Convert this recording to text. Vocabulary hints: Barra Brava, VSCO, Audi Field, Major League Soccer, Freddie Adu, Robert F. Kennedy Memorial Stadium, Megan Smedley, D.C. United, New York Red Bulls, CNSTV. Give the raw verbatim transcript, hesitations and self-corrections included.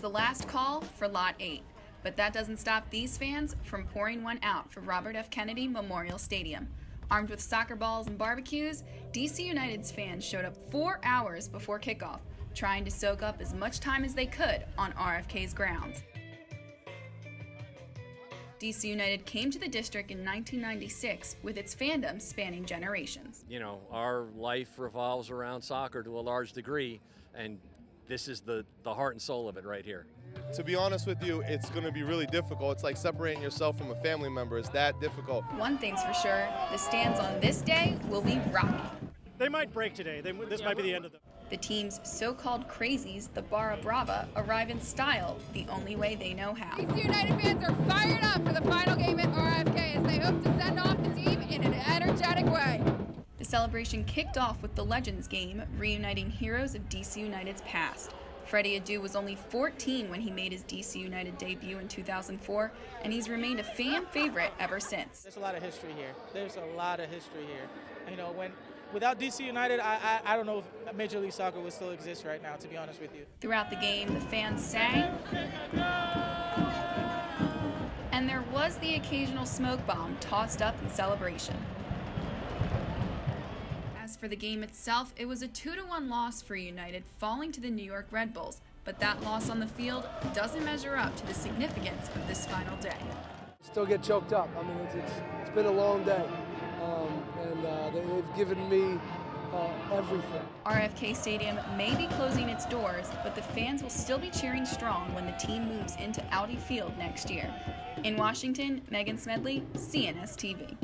the last call for Lot eight, but that doesn't stop these fans from pouring one out for Robert F. Kennedy Memorial Stadium. Armed with soccer balls and barbecues, D C United's fans showed up four hours before kickoff, trying to soak up as much time as they could on R F K's grounds. D C United came to the district in nineteen ninety-six with its fandom spanning generations. You know, our life revolves around soccer to a large degree, and this is the, the heart and soul of it right here. To be honest with you, it's going to be really difficult. It's like separating yourself from a family member. It's that difficult. One thing's for sure, the stands on this day will be rocking. They might break today. They, this might be the end of them. The team's so-called crazies, the Barra Brava, arrive in style the only way they know how. D C United fans are fired up for the final game at R F K as they hope to send off the team in an energetic way. The celebration kicked off with the Legends game, reuniting heroes of D C United's past. Freddie Adu was only fourteen when he made his D C United debut in two thousand four, and he's remained a fan favorite ever since. There's a lot of history here. There's a lot of history here. You know, when without D C United, I, I, I don't know if Major League Soccer would still exist right now, to be honest with you. Throughout the game, the fans sang, and there was the occasional smoke bomb tossed up in celebration. As for the game itself, it was a two to one loss for United, falling to the New York Red Bulls, but that loss on the field doesn't measure up to the significance of this final day. Still get choked up. I mean, it's, it's, it's been a long day. Um, and uh, they've given me uh, everything. R F K Stadium may be closing its doors, but the fans will still be cheering strong when the team moves into Audi Field next year. In Washington, Megan Smedley, C N S T V.